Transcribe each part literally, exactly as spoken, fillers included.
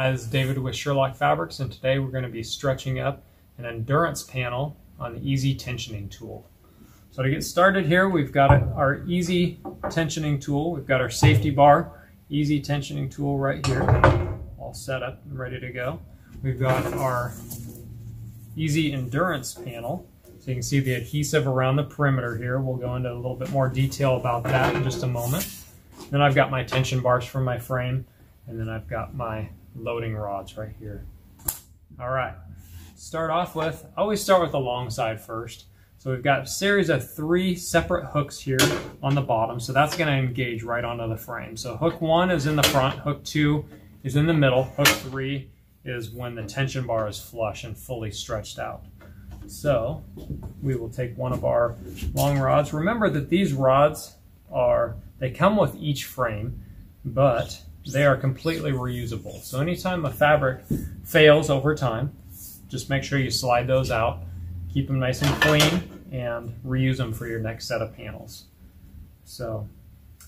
Hi, this is David with Shur-Loc Fabrics, and today we're going to be stretching up an endurance panel on the E Z tensioning tool. So to get started here, we've got our E Z tensioning tool. We've got our safety bar, E Z tensioning tool right here, all set up and ready to go. We've got our E Z endurance panel. So you can see the adhesive around the perimeter here. We'll go into a little bit more detail about that in just a moment. Then I've got my tension bars for my frame, and then I've got my loading rods right here. All right, start off with, I always start with the long side first. So we've got a series of three separate hooks here on the bottom. So that's gonna engage right onto the frame. So hook one is in the front, hook two is in the middle, hook three is when the tension bar is flush and fully stretched out. So we will take one of our long rods. Remember that these rods are, they come with each frame, but they are completely reusable. So anytime a fabric fails over time, just make sure you slide those out, keep them nice and clean, and reuse them for your next set of panels. So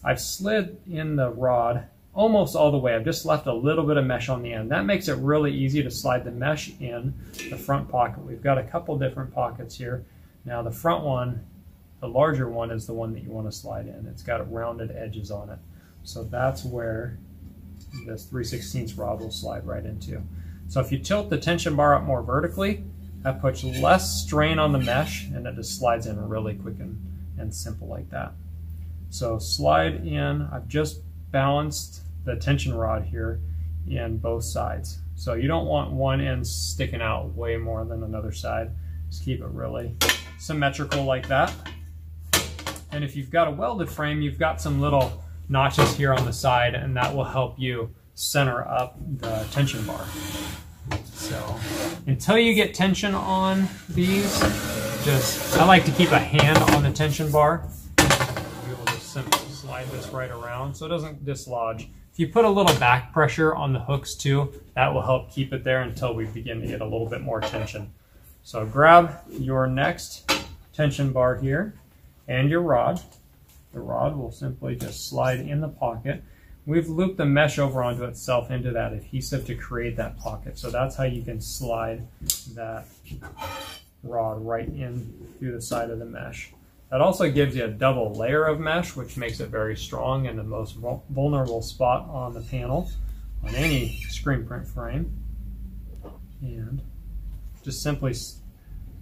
I've slid in the rod almost all the way. I've just left a little bit of mesh on the end. That makes it really easy to slide the mesh in the front pocket. We've got a couple different pockets here. Now the front one, the larger one, is the one that you want to slide in. It's got rounded edges on it. So that's where this three sixteenths rod will slide right into. So if you tilt the tension bar up more vertically, that puts less strain on the mesh, and it just slides in really quick and, and simple like that. So slide in. I've just balanced the tension rod here in both sides. So you don't want one end sticking out way more than another side. Just keep it really symmetrical like that. And if you've got a welded frame, you've got some little notches here on the side, and that will help you center up the tension bar. So until you get tension on these, just, I like to keep a hand on the tension bar. We will just simply slide this right around so it doesn't dislodge. If you put a little back pressure on the hooks too, that will help keep it there until we begin to get a little bit more tension. So grab your next tension bar here and your rod. The rod will simply just slide in the pocket. We've looped the mesh over onto itself into that adhesive to create that pocket. So that's how you can slide that rod right in through the side of the mesh. That also gives you a double layer of mesh, which makes it very strong in the most vulnerable spot on the panel, on any screen print frame. And just simply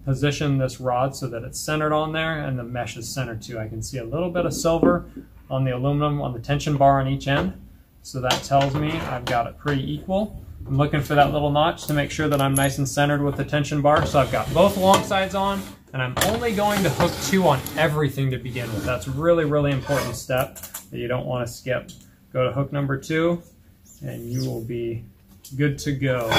position this rod so that it's centered on there, and the mesh is centered too. I can see a little bit of silver on the aluminum on the tension bar on each end, so that tells me I've got it pretty equal. I'm looking for that little notch to make sure that I'm nice and centered with the tension bar. So I've got both long sides on, and I'm only going to hook two on everything to begin with. That's a really, really important step that you don't want to skip. Go to hook number two, and you will be good to go.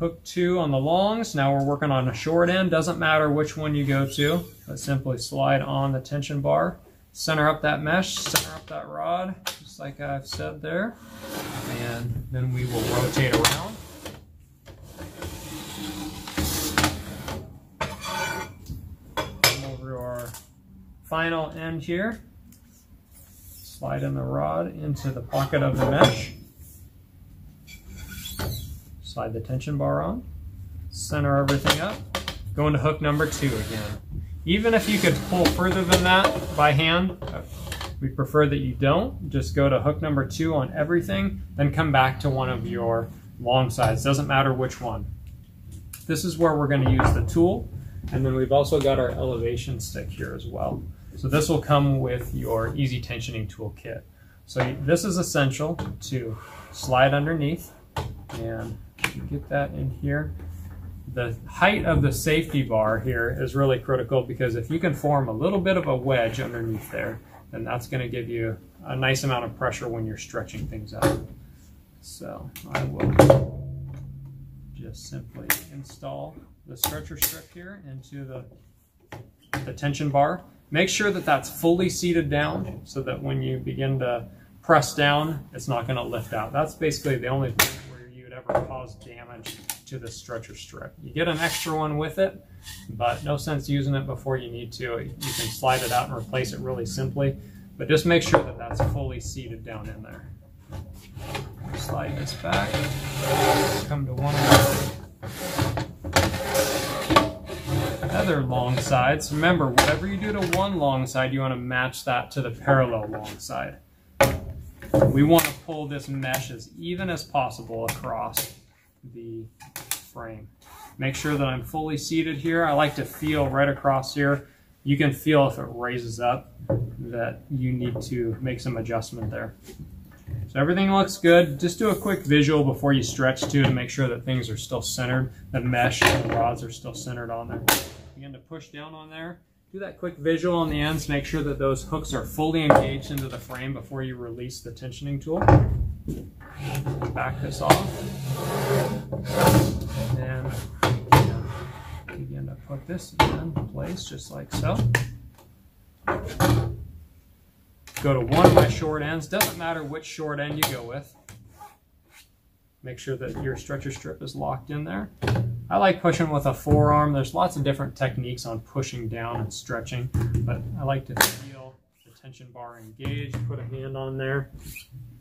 Hook two on the longs. Now we're working on a short end. Doesn't matter which one you go to, but simply slide on the tension bar, center up that mesh, center up that rod, just like I've said there, and then we will rotate around. Come over to our final end here. Slide in the rod into the pocket of the mesh. Slide the tension bar on, center everything up, go into hook number two again. Even if you could pull further than that by hand, we prefer that you don't. Just go to hook number two on everything, then come back to one of your long sides. Doesn't matter which one. This is where we're going to use the tool, and then we've also got our elevation stick here as well. So this will come with your E Z tensioning tool kit. So this is essential to slide underneath and get that in here. The height of the safety bar here is really critical, because if you can form a little bit of a wedge underneath there, then that's going to give you a nice amount of pressure when you're stretching things out. So I will just simply install the stretcher strip here into the, the tension bar. Make sure that that's fully seated down so that when you begin to press down, it's not going to lift out. That's basically the only thing ever cause damage to the stretcher strip. You get an extra one with it, but no sense using it before you need to. You can slide it out and replace it really simply, but just make sure that that's fully seated down in there. slide this back, come to one another. Other long sides, remember, whatever you do to one long side, you want to match that to the parallel long side. We want to pull this mesh as even as possible across the frame. Make sure that I'm fully seated here. I like to feel right across here. You can feel if it raises up that you need to make some adjustment there. So everything looks good. Just do a quick visual before you stretch too to make sure that things are still centered. The mesh and the rods are still centered on there. Begin to push down on there. Do that quick visual on the ends. Make sure that those hooks are fully engaged into the frame before you release the tensioning tool. Back this off. And begin to put this in place just like so. Go to one of my short ends. Doesn't matter which short end you go with. Make sure that your stretcher strip is locked in there. I like pushing with a forearm. There's lots of different techniques on pushing down and stretching, but I like to feel the tension bar engaged. Put a hand on there.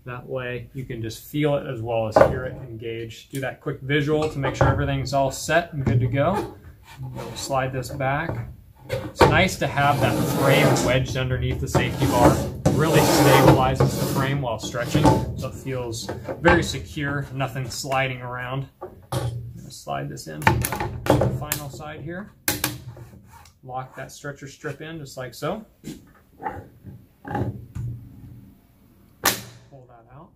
That way you can just feel it as well as hear it engaged. Do that quick visual to make sure everything's all set and good to go. We'll slide this back. It's nice to have that frame wedged underneath the safety bar. It really stabilizes the frame while stretching, so it feels very secure, nothing sliding around. Slide this in to the final side here. Lock that stretcher strip in just like so. Pull that out.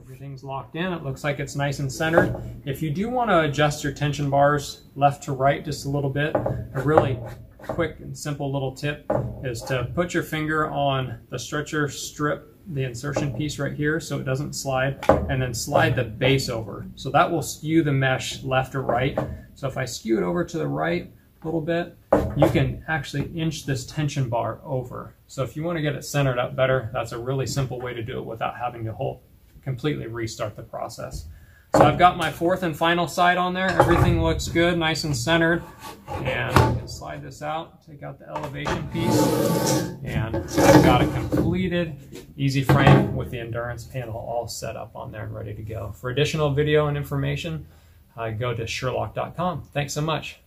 Everything's locked in. It looks like it's nice and centered. If you do want to adjust your tension bars left to right just a little bit, a really quick and simple little tip is to put your finger on the stretcher strip, the insertion piece right here, so it doesn't slide, and then slide the base over. So that will skew the mesh left or right. So if I skew it over to the right a little bit, you can actually inch this tension bar over. So if you want to get it centered up better, that's a really simple way to do it without having to whole, completely restart the process. So I've got my fourth and final side on there. Everything looks good, nice and centered. And I can slide this out, take out the elevation piece, and I've got a completed E Z frame with the endurance panel all set up on there and ready to go. For additional video and information, uh, go to shurloc dot com. Thanks so much.